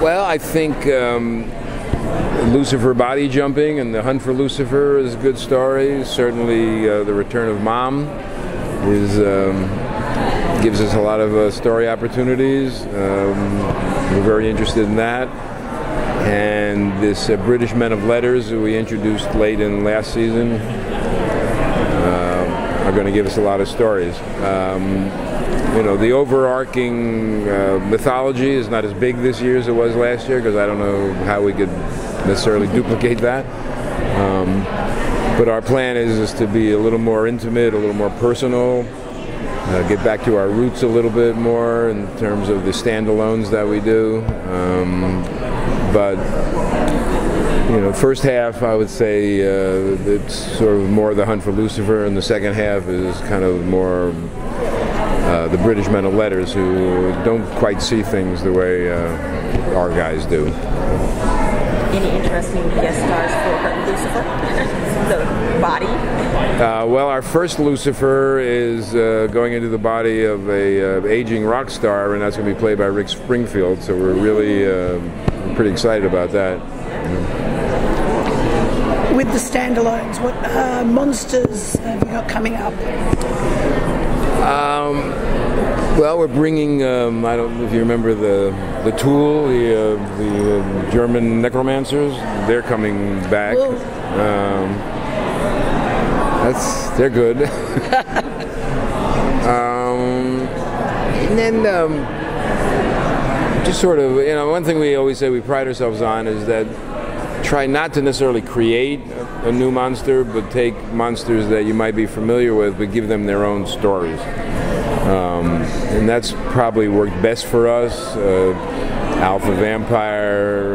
Well, I think Lucifer body jumping and The Hunt for Lucifer is a good story. Certainly The Return of Mom is gives us a lot of story opportunities. We're very interested in that. And this British Men of Letters that we introduced late in last season are going to give us a lot of stories. You know, the overarching mythology is not as big this year as it was last year, because I don't know how we could necessarily duplicate that. But our plan is to be a little more intimate, a little more personal, get back to our roots a little bit more in terms of the standalones that we do. But, you know, first half, I would say it's sort of more The Hunt for Lucifer, and the second half is kind of more the British Men of Letters, who don't quite see things the way our guys do. Any interesting guest stars for Lucifer? The body? Well, our first Lucifer is going into the body of a aging rock star, and that's going to be played by Rick Springfield, so we're really pretty excited about that. With the standalones, what monsters have you got coming up? Well, we're bringing, I don't know if you remember the Thule, the German necromancers, they're coming back. They're good. Just sort of, you know, one thing we always say we pride ourselves on is that try not to necessarily create a new monster, but take monsters that you might be familiar with, but give them their own stories. And that's probably worked best for us. Alpha Vampire,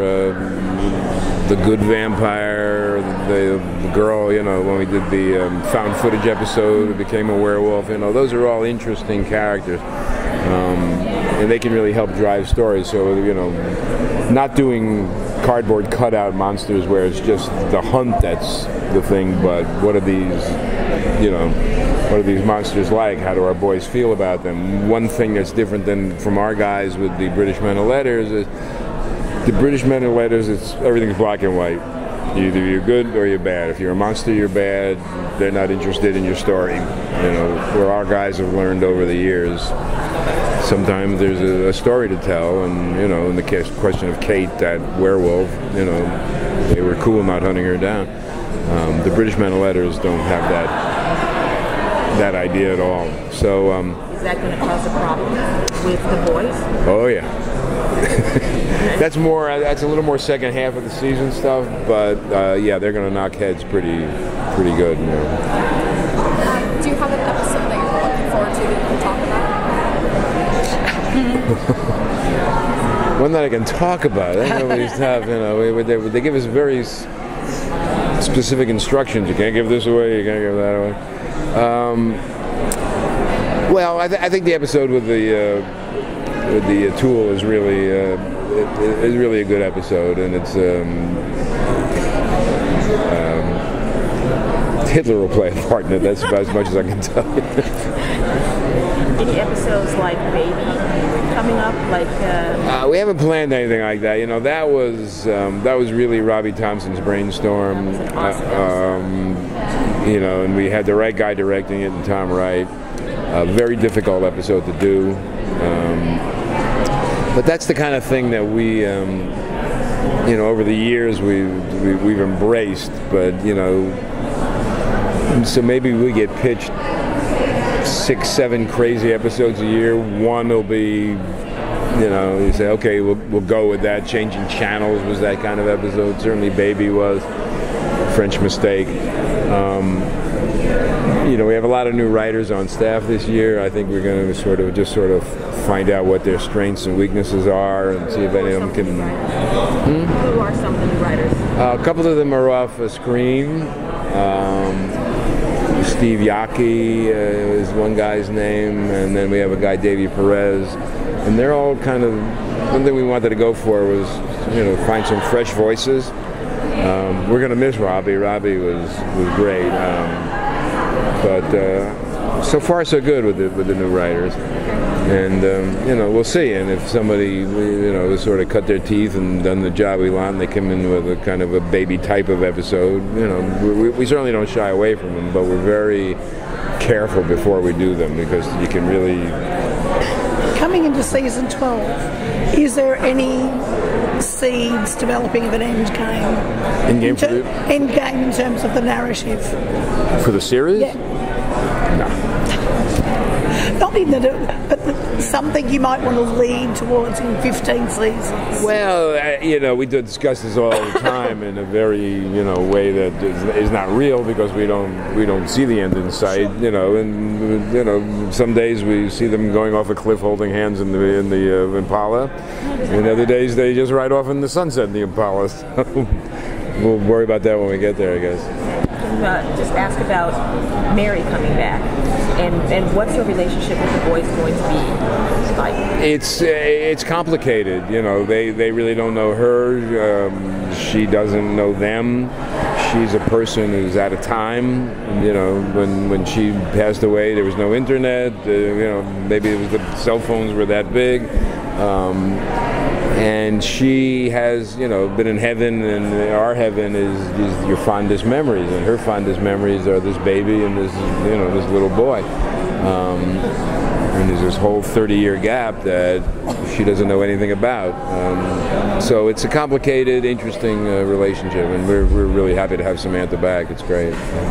The Good Vampire, the girl, you know, when we did the found footage episode, who became a werewolf, you know, those are all interesting characters. And they can really help drive stories. So, you know, not doing cardboard cutout monsters where it's just the hunt that's the thing, but what are these, you know, what are these monsters like? How do our boys feel about them? One thing that's different than from our guys with the British Men of Letters is the British Men of Letters, it's everything's black and white. Either you're good or you're bad. If you're a monster, you're bad. They're not interested in your story. You know, where our guys have learned over the years, sometimes there's a story to tell, and, you know, in the question of Kate, that werewolf, you know, they were cool not hunting her down. The British Men of Letters don't have that idea at all. So, is that going to cause a problem with the boys? Oh, yeah. That's more. That's a little more second half of the season stuff, but, yeah, they're going to knock heads pretty good. You know. Do you have an episode that you're looking forward to that you can talk about? One that I can talk about. I don't know what he's talking, you know, they give us very specific instructions. You can't give this away, you can't give that away. Well, I think the episode with the Thule is really is really a good episode, and it's Hitler will play a part in it. That's about as much as I can tell you. Any episodes like Baby coming up? Like we haven't planned anything like that. You know, that was really Robbie Thompson's brainstorm. That was an awesome episode. You know, and we had the right guy directing it, and Tom Wright. A very difficult episode to do, but that's the kind of thing that we, you know, over the years we've embraced. But, you know, so maybe we get pitched 6, 7 crazy episodes a year. One will be, you know, you say, okay, we'll go with that. Changing Channels was that kind of episode. Certainly Baby was. French Mistake. You know, we have a lot of new writers on staff this year. I think we're going to sort of find out what their strengths and weaknesses are, and see if any of them can. Who are some of the new writers? A couple of them are off a screen. Steve Yockey is one guy's name, and then we have a guy, Davey Perez, and they're all kind of, one thing we wanted to go for was, you know, find some fresh voices. We're going to miss Robbie. Robbie was great, but so far so good with the new writers. And, you know, we'll see. And if somebody, you know, sort of cut their teeth and done the job we want, and they come in with a kind of a baby type of episode, you know, we certainly don't shy away from them, but we're very careful before we do them, because you can really... Coming into season 12, is there any seeds developing of an end game? End game for you? End game in terms of the narrative. For the series? Yeah. No. Not in the... But something you might want to lead towards in 15 seasons. Well, you know, we discuss this all the time in a very, you know, way that is not real, because we don't see the end in sight. Sure. You know, and you know, some days we see them going off a cliff, holding hands in the Impala, and other days they just ride off in the sunset in the Impala. So we'll worry about that when we get there, I guess. Just ask about Mary coming back, and what's your relationship with the boys going to be like? It's complicated, you know. They really don't know her. She doesn't know them. She's a person who's out of time. You know, when she passed away, there was no internet. You know, maybe it was the cell phones were that big. And she has, you know, been in heaven, and our heaven is your fondest memories, and her fondest memories are this baby and this, you know, this little boy. And there's this whole 30-year gap that she doesn't know anything about. So it's a complicated, interesting relationship, and we're really happy to have Samantha back. It's great.